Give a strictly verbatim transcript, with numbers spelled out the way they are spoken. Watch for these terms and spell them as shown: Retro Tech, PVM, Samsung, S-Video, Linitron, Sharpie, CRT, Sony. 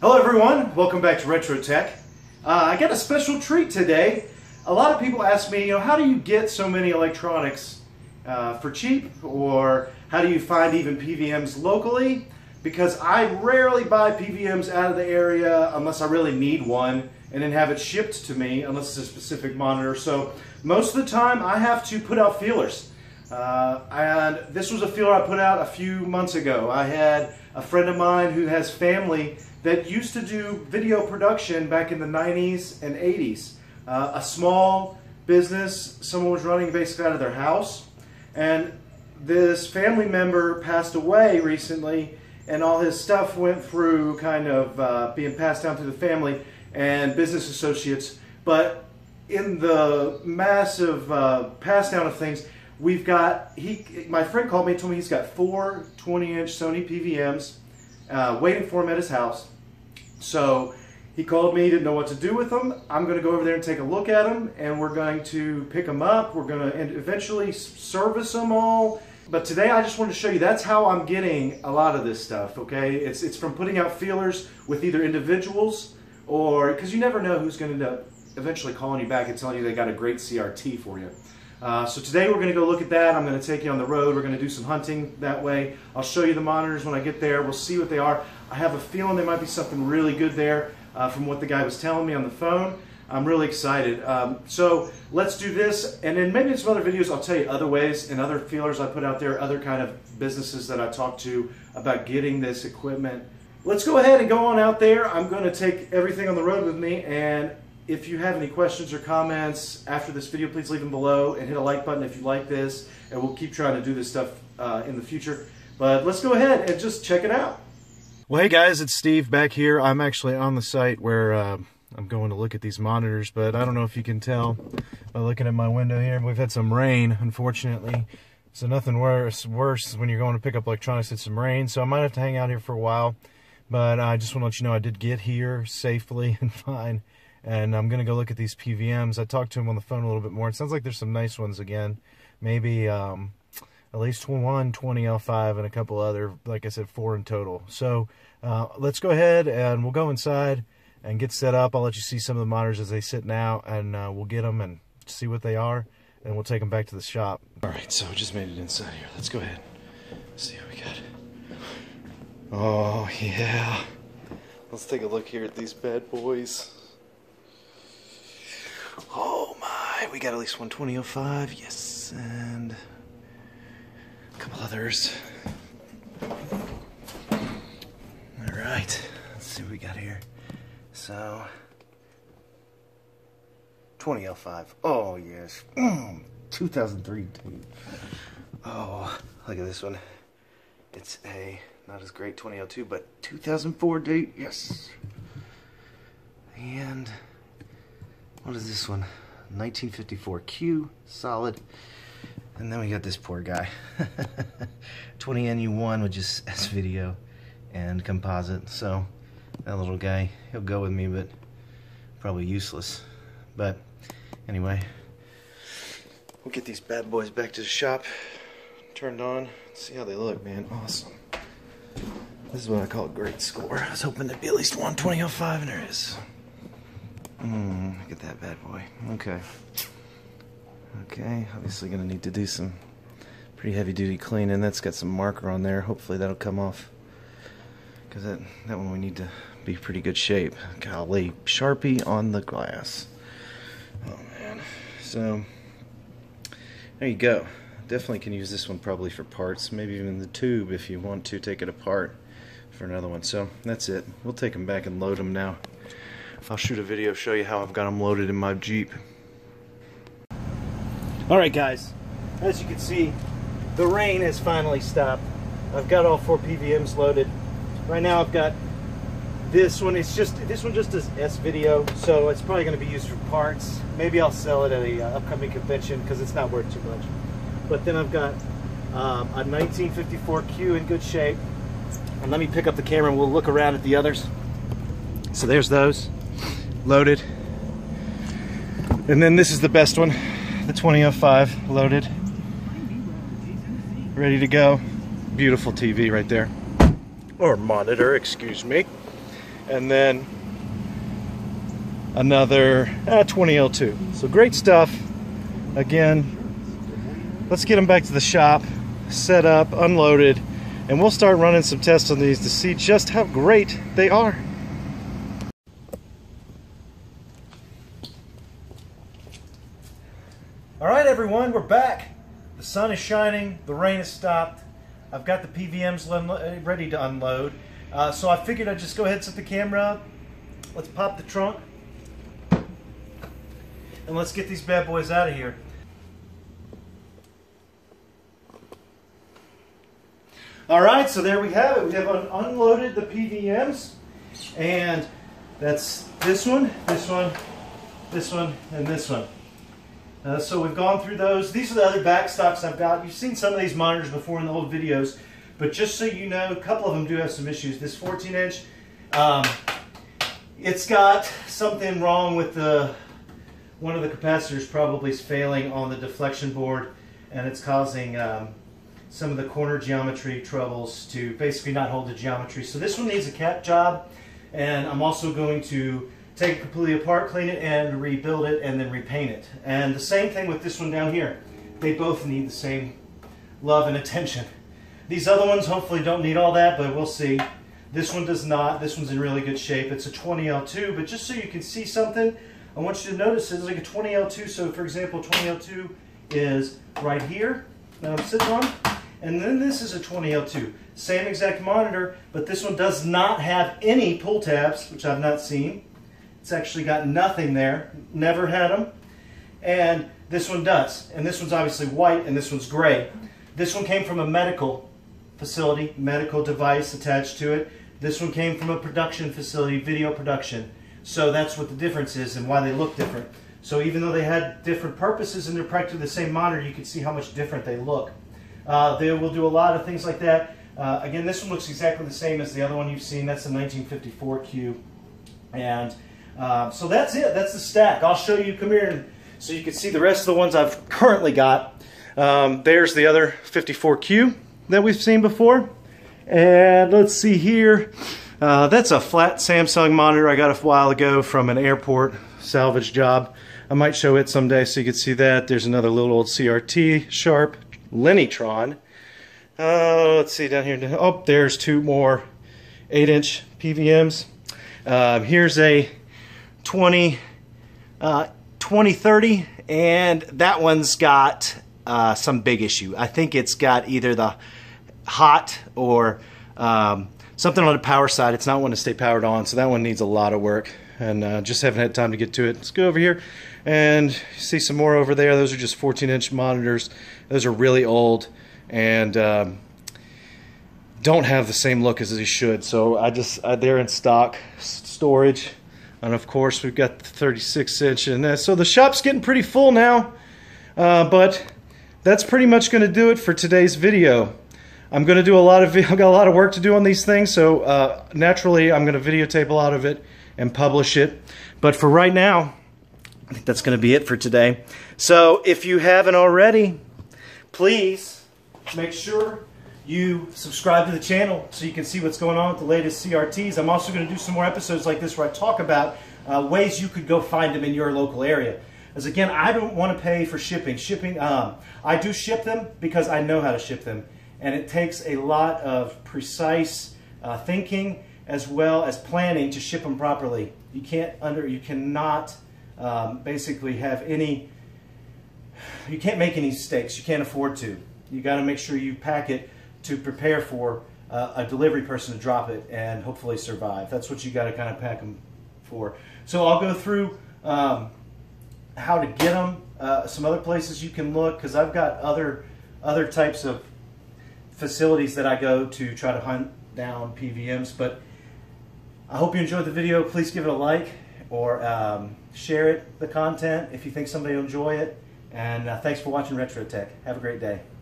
Hello everyone, welcome back to Retro Tech. Uh, I got a special treat today. A lot of people ask me, you know, how do you get so many electronics uh, for cheap, or how do you find even P V Ms locally? Because I rarely buy P V Ms out of the area unless I really need one and then have it shipped to me, unless it's a specific monitor. So most of the time I have to put out feelers. Uh, and this was a feeler I put out a few months ago. I had a friend of mine who has family that used to do video production back in the nineties and eighties. Uh, a small business, someone was running basically out of their house, and this family member passed away recently, and all his stuff went through kind of uh, being passed down through the family and business associates. But in the massive uh, pass down of things, we've got, he, my friend called me and told me he's got four twenty inch Sony P V Ms uh, waiting for him at his house. So he called me, didn't know what to do with them. I'm going to go over there and take a look at them, and we're going to pick them up. We're going to eventually service them all. But today I just want to show you that's how I'm getting a lot of this stuff, okay? It's, it's from putting out feelers with either individuals or, because you never know who's going to end up eventually calling you back and telling you they got a great C R T for you. Uh, so today we're going to go look at that. I'm going to take you on the road. We're going to do some hunting that way. I'll show you the monitors when I get there. We'll see what they are. I have a feeling there might be something really good there uh, from what the guy was telling me on the phone. I'm really excited. Um, so let's do this, and then maybe in some other videos I'll tell you other ways and other feelers I put out there, other kind of businesses that I talked to about getting this equipment. Let's go ahead and go on out there. I'm going to take everything on the road with me, and if you have any questions or comments after this video, please leave them below and hit a like button if you like this, and we'll keep trying to do this stuff uh, in the future. But let's go ahead and just check it out. Well, hey guys, it's Steve back here. I'm actually on the site where uh, I'm going to look at these monitors, but I don't know if you can tell by looking at my window here. We've had some rain, unfortunately, so nothing worse, worse when you're going to pick up electronics than some rain, so I might have to hang out here for a while. But I just want to let you know I did get here safely and fine. And I'm going to go look at these P V Ms. I talked to him on the phone a little bit more. It sounds like there's some nice ones again. Maybe um, at least one twenty L five and a couple other, like I said, four in total. So uh, let's go ahead and we'll go inside and get set up. I'll let you see some of the monitors as they sit now, and uh, we'll get them and see what they are, and we'll take them back to the shop. All right, so we just made it inside here. Let's go ahead and see what we got. Oh, yeah. Let's take a look here at these bad boys. Oh my, we got at least one twenty oh five, yes, and a couple others. Alright, let's see what we got here. So, twenty L five, oh yes, mm, two thousand three dude. Oh, look at this one. It's a, not as great twenty oh two, but two thousand four date, yes. And what is this one? nineteen fifty-four Q, solid. And then we got this poor guy. twenty N U one, which is S-Video and composite. So that little guy, he'll go with me, but probably useless. But anyway, we'll get these bad boys back to the shop, turned on, see how they look, man. Awesome. This is what I call a great score. I was hoping there'd be at least one twenty oh five, and there is. Mm, look at that bad boy. Okay. Okay, obviously gonna need to do some pretty heavy duty cleaning. That's got some marker on there. Hopefully that'll come off, because that, that one we need to be pretty good shape. Golly, Sharpie on the glass. Oh man. So, there you go. Definitely can use this one probably for parts. Maybe even the tube if you want to take it apart for another one. So, that's it. We'll take them back and load them now. I'll shoot a video, show you how I've got them loaded in my Jeep. Alright guys, as you can see, the rain has finally stopped. I've got all four P V Ms loaded. Right now I've got this one. It's just, this one just does S-Video, so it's probably going to be used for parts. Maybe I'll sell it at a uh, upcoming convention, because it's not worth too much. But then I've got um, a nineteen fifty-four Q in good shape. And let me pick up the camera and we'll look around at the others. So there's those. Loaded. And then this is the best one, the twenty oh five, loaded, ready to go. Beautiful T V right there, or monitor, excuse me. and then another uh, twenty oh two. So great stuff. Again, let's get them back to the shop, set up, unloaded, and we'll start running some tests on these to see just how great they are. All right, everyone, we're back. The sun is shining, the rain has stopped. I've got the P V Ms ready to unload. Uh, so I figured I'd just go ahead and set the camera up. Let's pop the trunk and let's get these bad boys out of here. All right, so there we have it. We have un unloaded the P V Ms, and that's this one, this one, this one, and this one. Uh, so we've gone through those. These are the other backstops I've got. You've seen some of these monitors before in the old videos, but just so you know, a couple of them do have some issues. This fourteen inch, um, it's got something wrong with the, one of the capacitors probably is failing on the deflection board, and it's causing um, some of the corner geometry troubles to basically not hold the geometry. So this one needs a cap job, and I'm also going to take it completely apart, clean it, and rebuild it, and then repaint it. And the same thing with this one down here. They both need the same love and attention. These other ones hopefully don't need all that, but we'll see. This one does not. This one's in really good shape. It's a twenty L two, but just so you can see something, I want you to notice it's like a twenty L two. So for example, twenty L two is right here that I'm sitting on, and then this is a twenty L two. Same exact monitor, but this one does not have any pull tabs, which I've not seen. It's actually got nothing there, never had them, and this one does. And this one's obviously white, and this one's gray. This one came from a medical facility, medical device attached to it. This one came from a production facility, video production. So that's what the difference is and why they look different. So even though they had different purposes and they're practically the same monitor, you can see how much different they look. Uh, they will do a lot of things like that. Uh, again, this one looks exactly the same as the other one you've seen. That's a nineteen fifty-four Q. And Uh, so that's it. That's the stack. I'll show you. Come here and, so you can see the rest of the ones I've currently got. Um, there's the other fifty-four Q that we've seen before. And let's see here. Uh, that's a flat Samsung monitor I got a while ago from an airport salvage job. I might show it someday so you can see that. There's another little old C R T, Sharp, Linitron. Uh, let's see down here. Oh, there's two more eight inch P V Ms. Uh, here's a twenty thirty, and that one's got uh, some big issue. I think it's got either the hot or um, something on the power side. It's not one to stay powered on, so that one needs a lot of work, and uh, just haven't had time to get to it. Let's go over here and see some more over there. Those are just fourteen inch monitors. Those are really old and um, don't have the same look as they should, so I just uh, they're in stock storage. And of course, we've got the thirty-six inch in that. So the shop's getting pretty full now, uh, but that's pretty much going to do it for today's video. I'm going to do a lot of, I've got a lot of work to do on these things, so uh, naturally, I'm going to videotape a lot of it and publish it. But for right now, I think that's going to be it for today. So if you haven't already, please make sure you subscribe to the channel so you can see what's going on with the latest C R Ts. I'm also going to do some more episodes like this where I talk about uh, ways you could go find them in your local area. As again, I don't want to pay for shipping. Shipping, um, I do ship them because I know how to ship them. And it takes a lot of precise uh, thinking as well as planning to ship them properly. You can't under, you cannot um, basically have any, you can't make any mistakes. You can't afford to. You got to make sure you pack it to prepare for uh, a delivery person to drop it and hopefully survive. That's what you got to kind of pack them for. So I'll go through um, how to get them, uh, some other places you can look, because I've got other other types of facilities that I go to try to hunt down P V Ms. But I hope you enjoyed the video. Please give it a like or um, share it, the content, if you think somebody will enjoy it. And uh, thanks for watching Retro Tech. Have a great day.